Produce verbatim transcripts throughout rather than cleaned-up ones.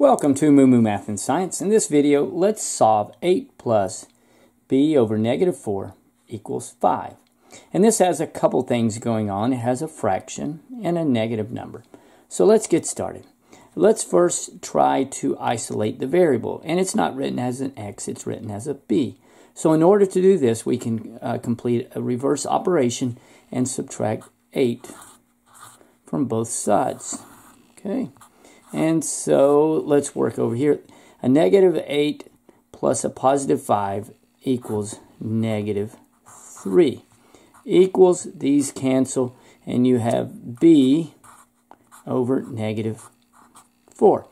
Welcome to Moo Moo Math and Science. In this video, let's solve eight plus b over negative four equals five. And this has a couple things going on. It has a fraction and a negative number. So let's get started. Let's first try to isolate the variable. And it's not written as an x, it's written as a b. So in order to do this, we can uh, complete a reverse operation and subtract eight from both sides. Okay. And so let's work over here. A negative eight plus a positive five equals negative three. Equals, these cancel, and you have b over negative four.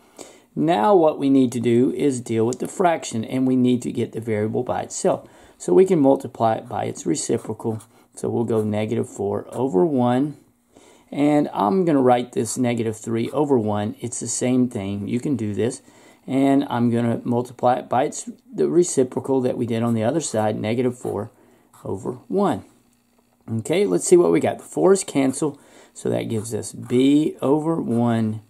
Now what we need to do is deal with the fraction, and we need to get the variable by itself. So we can multiply it by its reciprocal. So we'll go negative four over one. And I'm going to write this negative three over one. It's the same thing. You can do this. And I'm going to multiply it by its, the reciprocal that we did on the other side, negative four over one. Okay, let's see what we got. The fours cancel, so that gives us b over one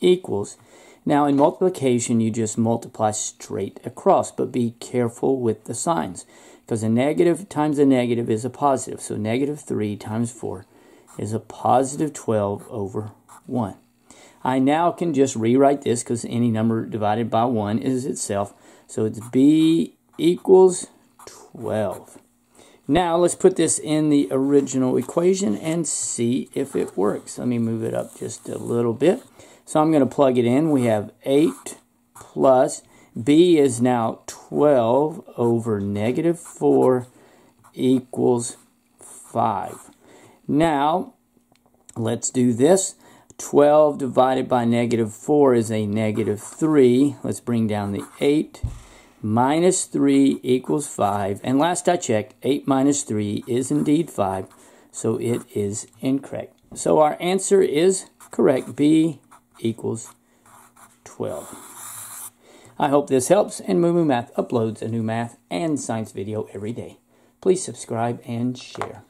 equals. Now, in multiplication, you just multiply straight across, but be careful with the signs, because a negative times a negative is a positive. So negative three times four is a positive twelve over one. I now can just rewrite this because any number divided by one is itself. So it's b equals twelve. Now let's put this in the original equation and see if it works. Let me move it up just a little bit. So I'm going to plug it in. We have eight plus b is now twelve over negative four equals five. Now, let's do this. twelve divided by negative four is a negative three. Let's bring down the eight. Minus three equals five. And last I checked, eight minus three is indeed five. So it is incorrect. So our answer is correct. B equals twelve. I hope this helps. And Moo Moo Math uploads a new math and science video every day. Please subscribe and share.